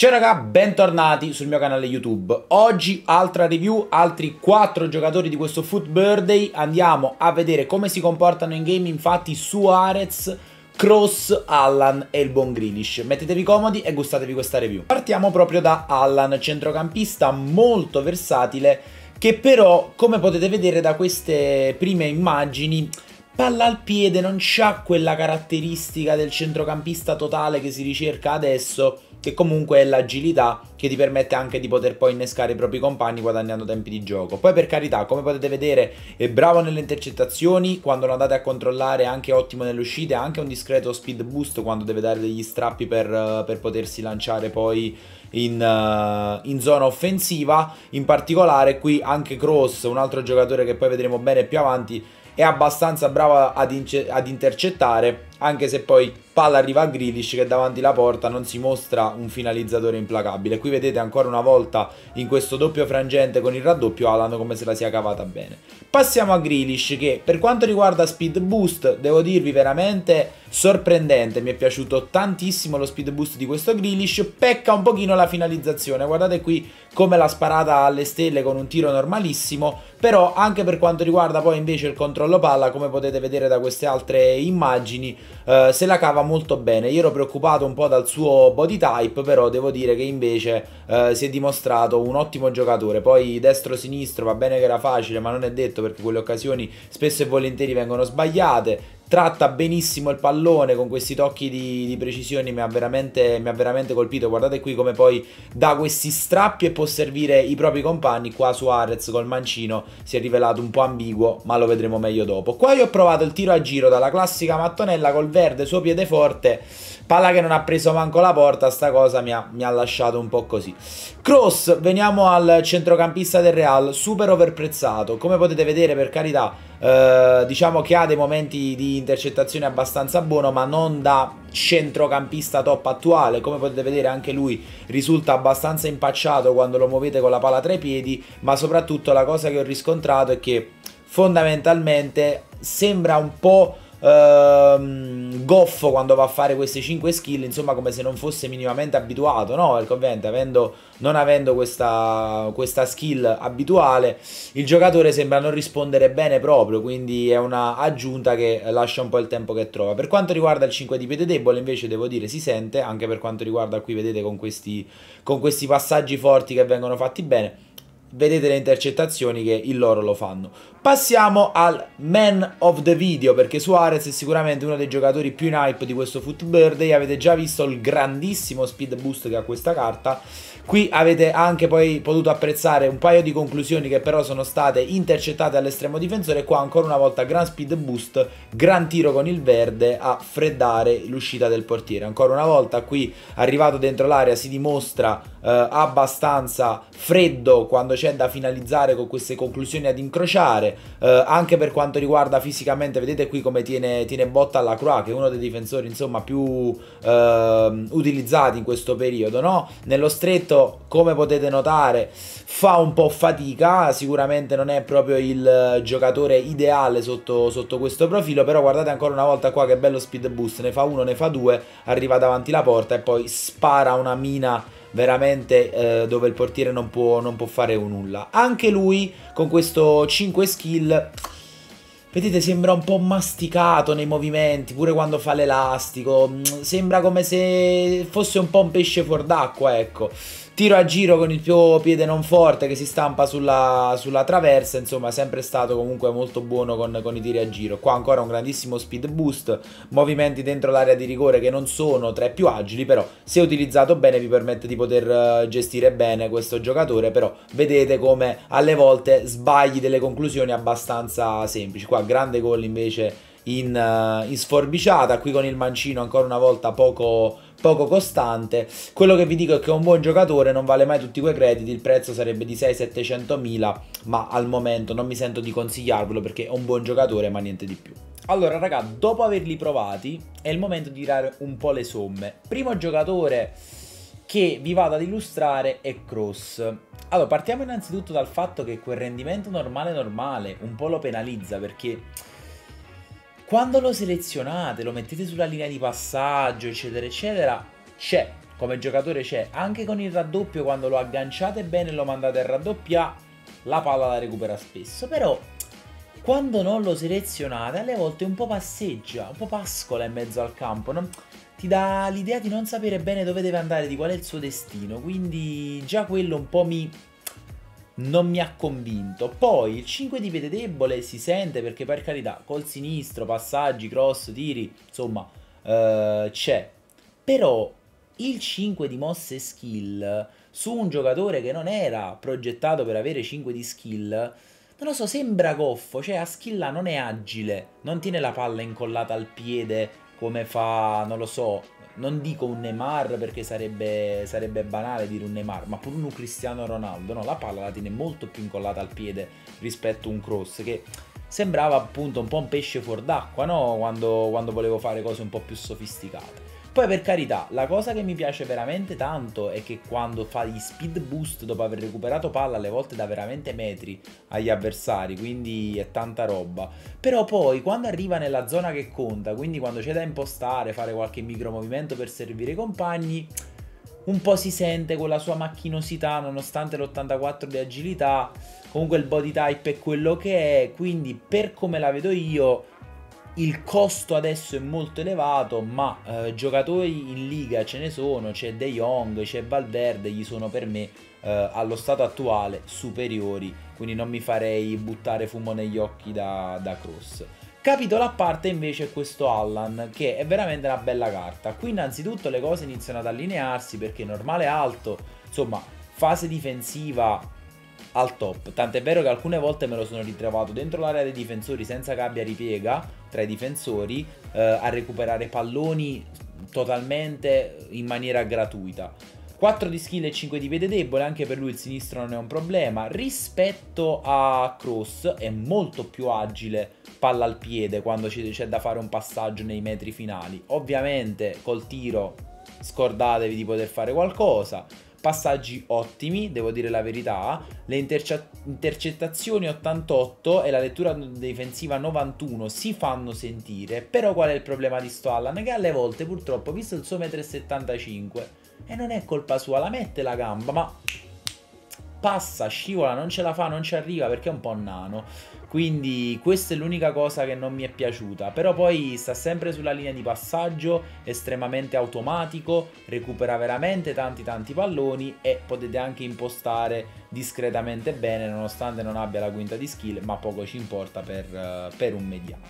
Ciao raga, bentornati sul mio canale YouTube. Oggi altra review, altri 4 giocatori di questo FUT Birthday. Andiamo a vedere come si comportano in game, infatti, Suarez, Kroos, Allan e il buon Grealish. Mettetevi comodi e gustatevi questa review. Partiamo proprio da Allan, centrocampista molto versatile, che però, come potete vedere da queste prime immagini, palla al piede, non c'ha quella caratteristica del centrocampista totale che si ricerca adesso, che comunque è l'agilità che ti permette anche di poter poi innescare i propri compagni guadagnando tempi di gioco. Poi, per carità, come potete vedere è bravo nelle intercettazioni, quando lo andate a controllare è anche ottimo nelle uscite, ha anche un discreto speed boost quando deve dare degli strappi per potersi lanciare poi in zona offensiva. In particolare qui anche Kroos, un altro giocatore che poi vedremo bene più avanti, è abbastanza brava ad intercettare, anche se poi palla arriva a Grealish che davanti la porta non si mostra un finalizzatore implacabile. Qui vedete ancora una volta in questo doppio frangente con il raddoppio Allan come se la sia cavata bene. Passiamo a Grealish, che per quanto riguarda speed boost devo dirvi veramente sorprendente, mi è piaciuto tantissimo lo speed boost di questo Grealish, pecca un pochino la finalizzazione, guardate qui come l'ha sparata alle stelle con un tiro normalissimo, però anche per quanto riguarda poi invece il controllo palla, come potete vedere da queste altre immagini, se la cava molto bene. Io ero preoccupato un po' dal suo body type, però devo dire che invece si è dimostrato un ottimo giocatore. Poi destro-sinistro, va bene che era facile, ma non è detto, perché quelle occasioni spesso e volentieri vengono sbagliate. Tratta benissimo il pallone con questi tocchi di precisione, mi ha veramente colpito. Guardate qui come poi da questi strappi e può servire i propri compagni. Qua Suarez col mancino si è rivelato un po' ambiguo, ma lo vedremo meglio dopo. Qua io ho provato il tiro a giro dalla classica mattonella col verde, suo piede forte, palla che non ha preso manco la porta, sta cosa mi ha lasciato un po' così. Kroos, veniamo al centrocampista del Real, super overprezzato, come potete vedere, per carità, diciamo che ha dei momenti di intercettazione abbastanza buono, ma non da centrocampista top attuale. Come potete vedere anche lui risulta abbastanza impacciato quando lo muovete con la palla tra i piedi, ma soprattutto la cosa che ho riscontrato è che fondamentalmente sembra un po' goffo quando va a fare queste 5 skill, insomma, come se non fosse minimamente abituato, no? Perché ovviamente non avendo questa skill abituale, il giocatore sembra non rispondere bene proprio, quindi è una aggiunta che lascia un po' il tempo che trova. Per quanto riguarda il 5 di piede debole invece devo dire si sente, anche per quanto riguarda qui vedete con questi passaggi forti che vengono fatti bene. Vedete le intercettazioni che il loro lo fanno. Passiamo al man of the video, perché Suarez è sicuramente uno dei giocatori più in hype di questo FUT Birthday. Avete già visto il grandissimo speed boost che ha questa carta. Qui avete anche poi potuto apprezzare un paio di conclusioni che però sono state intercettate all'estremo difensore. Qua ancora una volta gran speed boost, gran tiro con il verde a freddare l'uscita del portiere. Ancora una volta qui, arrivato dentro l'area, si dimostra abbastanza freddo quando c'è da finalizzare, con queste conclusioni ad incrociare, anche per quanto riguarda fisicamente. Vedete qui come tiene botta alla Croix, che è uno dei difensori insomma più utilizzati in questo periodo, no? Nello stretto, come potete notare, fa un po' fatica, sicuramente non è proprio il giocatore ideale sotto questo profilo, però guardate ancora una volta qua che bello speed boost, ne fa uno, ne fa due, arriva davanti la porta e poi spara una mina veramente dove il portiere non può fare nulla. Anche lui con questo 5 skill, vedete, sembra un po' masticato nei movimenti, pure quando fa l'elastico, sembra come se fosse un po' un pesce fuor d'acqua, ecco. Tiro a giro con il suo piede non forte che si stampa sulla traversa, insomma sempre stato comunque molto buono con i tiri a giro. Qua ancora un grandissimo speed boost, movimenti dentro l'area di rigore che non sono tra i più agili, però se utilizzato bene vi permette di poter gestire bene questo giocatore. Però vedete come alle volte sbagli delle conclusioni abbastanza semplici. Qua grande gol invece in sforbiciata, qui con il mancino ancora una volta poco costante. Quello che vi dico è che è un buon giocatore, non vale mai tutti quei crediti, il prezzo sarebbe di 600-700 mila, ma al momento non mi sento di consigliarvelo perché è un buon giocatore ma niente di più. Allora raga, dopo averli provati è il momento di tirare un po' le somme. Primo giocatore che vi vado ad illustrare è Kroos. Allora partiamo innanzitutto dal fatto che quel rendimento normale un po' lo penalizza, perché quando lo selezionate, lo mettete sulla linea di passaggio eccetera eccetera, c'è come giocatore c'è, anche con il raddoppio quando lo agganciate bene e lo mandate a raddoppiare, la palla la recupera spesso, però quando non lo selezionate alle volte un po' passeggia, un po' pascola in mezzo al campo, no? Ti dà l'idea di non sapere bene dove deve andare, di qual è il suo destino, quindi già quello un po' non mi ha convinto. Poi il 5 di piede debole si sente, perché per carità col sinistro, passaggi, cross, tiri, insomma c'è, però il 5 di mosse e skill su un giocatore che non era progettato per avere 5 di skill, non lo so, sembra goffo, cioè a skilla non è agile, non tiene la palla incollata al piede come fa, non lo so, non dico un Neymar perché sarebbe banale dire un Neymar, ma pure un Cristiano Ronaldo, no? La palla la tiene molto più incollata al piede rispetto a un Kroos, che sembrava appunto un po' un pesce fuor d'acqua, no? Quando volevo fare cose un po' più sofisticate. Poi per carità, la cosa che mi piace veramente tanto è che quando fa gli speed boost dopo aver recuperato palla alle volte dà veramente metri agli avversari, quindi è tanta roba. Però poi quando arriva nella zona che conta, quindi quando c'è da impostare, fare qualche micromovimento per servire i compagni, un po' si sente quella sua macchinosità, nonostante l'84 di agilità, comunque il body type è quello che è, quindi per come la vedo io il costo adesso è molto elevato, ma giocatori in Liga ce ne sono, c'è De Jong, c'è Valverde, gli sono per me allo stato attuale superiori, quindi non mi farei buttare fumo negli occhi da Kroos. Capitolo a parte invece è questo Haaland, che è veramente una bella carta. Qui innanzitutto le cose iniziano ad allinearsi, perché normale alto, insomma fase difensiva al top, tant'è vero che alcune volte me lo sono ritrovato dentro l'area dei difensori senza che abbia ripiega tra i difensori, a recuperare palloni totalmente in maniera gratuita. 4 di skill e 5 di piede debole, anche per lui il sinistro non è un problema. Rispetto a Kroos è molto più agile palla al piede quando c'è da fare un passaggio nei metri finali, ovviamente col tiro scordatevi di poter fare qualcosa. Passaggi ottimi, devo dire la verità, le intercettazioni 88 e la lettura difensiva 91 si fanno sentire, però qual è il problema di sto Haaland? Che alle volte purtroppo, visto il suo 1,75 m, e non è colpa sua, la mette la gamba, ma passa, scivola, non ce la fa, non ci arriva perché è un po' nano, quindi questa è l'unica cosa che non mi è piaciuta. Però poi sta sempre sulla linea di passaggio, estremamente automatico, recupera veramente tanti palloni e potete anche impostare discretamente bene, nonostante non abbia la quinta di skill, ma poco ci importa per un mediano.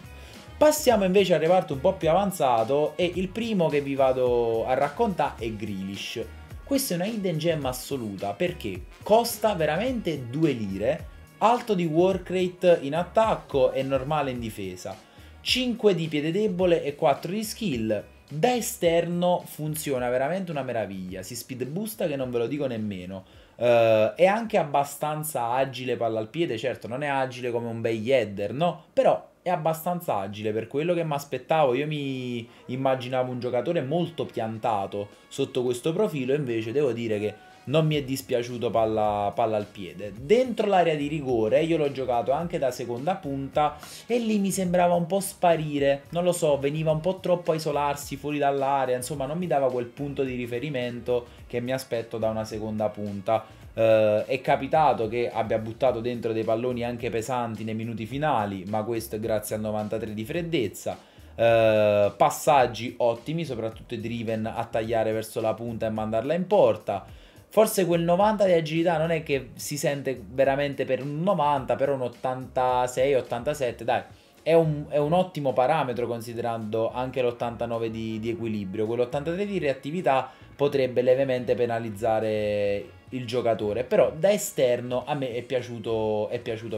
Passiamo invece al reparto un po' più avanzato e il primo che vi vado a raccontare è Grealish. Questa è una hidden gem assoluta, perché costa veramente 2 lire, alto di work rate in attacco e normale in difesa, 5 di piede debole e 4 di skill, da esterno funziona veramente una meraviglia, si speed boosta che non ve lo dico nemmeno, è anche abbastanza agile palla al piede, certo non è agile come un bel header, no? Però è abbastanza agile per quello che mi aspettavo. Io mi immaginavo un giocatore molto piantato sotto questo profilo, invece devo dire che non mi è dispiaciuto palla al piede. Dentro l'area di rigore io l'ho giocato anche da seconda punta e lì mi sembrava un po' sparire, non lo so, veniva un po' troppo a isolarsi fuori dall'area, insomma non mi dava quel punto di riferimento che mi aspetto da una seconda punta. È capitato che abbia buttato dentro dei palloni anche pesanti nei minuti finali, ma questo è grazie al 93 di freddezza. Passaggi ottimi, soprattutto i driven a tagliare verso la punta e mandarla in porta. Forse quel 90 di agilità non è che si sente veramente per un 90, però un 86-87 dai, è un ottimo parametro, considerando anche l'89 di equilibrio. Quell'83 di reattività potrebbe levemente penalizzare il giocatore, però da esterno a me è piaciuto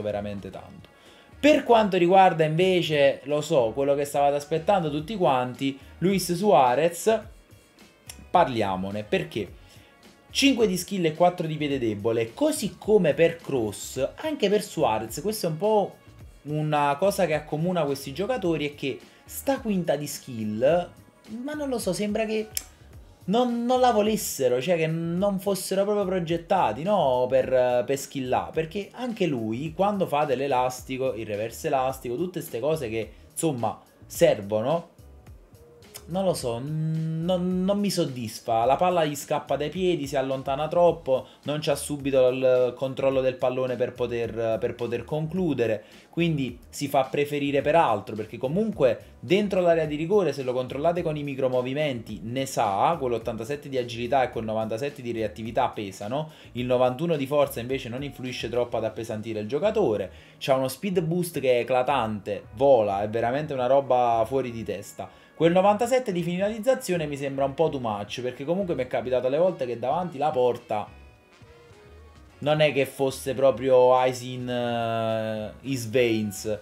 veramente tanto. Per quanto riguarda invece, lo so, quello che stavate aspettando tutti quanti, Luis Suarez, parliamone, perché 5 di skill e 4 di piede debole, così come per Kroos, anche per Suarez, questa è un po' una cosa che accomuna questi giocatori, è che sta quinta di skill, ma non lo so, sembra che non la volessero, cioè che non fossero proprio progettati, no, per skillare, perché anche lui, quando fate l'elastico, il reverse elastico, tutte queste cose che, insomma, servono, non lo so, non mi soddisfa. La palla gli scappa dai piedi, si allontana troppo, non c'ha subito il controllo del pallone per poter concludere, quindi si fa preferire per altro, perché comunque dentro l'area di rigore, se lo controllate con i micromovimenti, ne sa, con l'87 di agilità e con 97 di reattività pesano, il 91 di forza invece non influisce troppo ad appesantire il giocatore, c'ha uno speed boost che è eclatante, vola, è veramente una roba fuori di testa. Quel 97 di finalizzazione mi sembra un po' too much, perché comunque mi è capitato alle volte che davanti la porta non è che fosse proprio ice in his veins,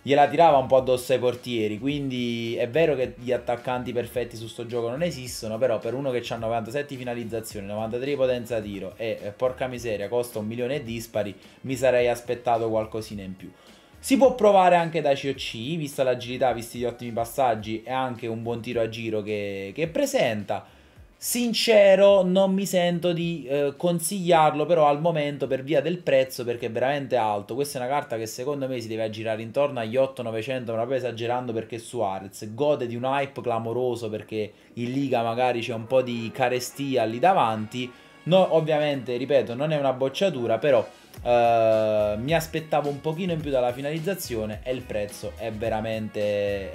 gliela tirava un po' addosso ai portieri. Quindi è vero che gli attaccanti perfetti su sto gioco non esistono, però per uno che ha 97 di finalizzazione, 93 di potenza tiro e porca miseria costa 1 milione dispari, mi sarei aspettato qualcosina in più. Si può provare anche da C.O.C., vista l'agilità, visti gli ottimi passaggi e anche un buon tiro a giro che presenta. Sincero, non mi sento di consigliarlo però al momento per via del prezzo, perché è veramente alto. Questa è una carta che secondo me si deve aggirare intorno agli 8-900, proprio esagerando, perché Suarez gode di un hype clamoroso perché in Liga magari c'è un po' di carestia lì davanti. No, ovviamente, ripeto, non è una bocciatura, però mi aspettavo un pochino in più dalla finalizzazione e il prezzo è veramente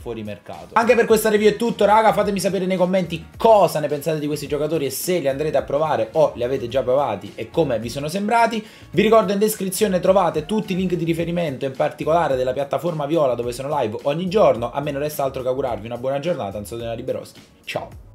fuori mercato. Anche per questa review è tutto, raga. Fatemi sapere nei commenti cosa ne pensate di questi giocatori e se li andrete a provare o li avete già provati e come vi sono sembrati. Vi ricordo, in descrizione trovate tutti i link di riferimento, in particolare della piattaforma Viola dove sono live ogni giorno. A me non resta altro che augurarvi una buona giornata. Anzodena Liberoschi, ciao.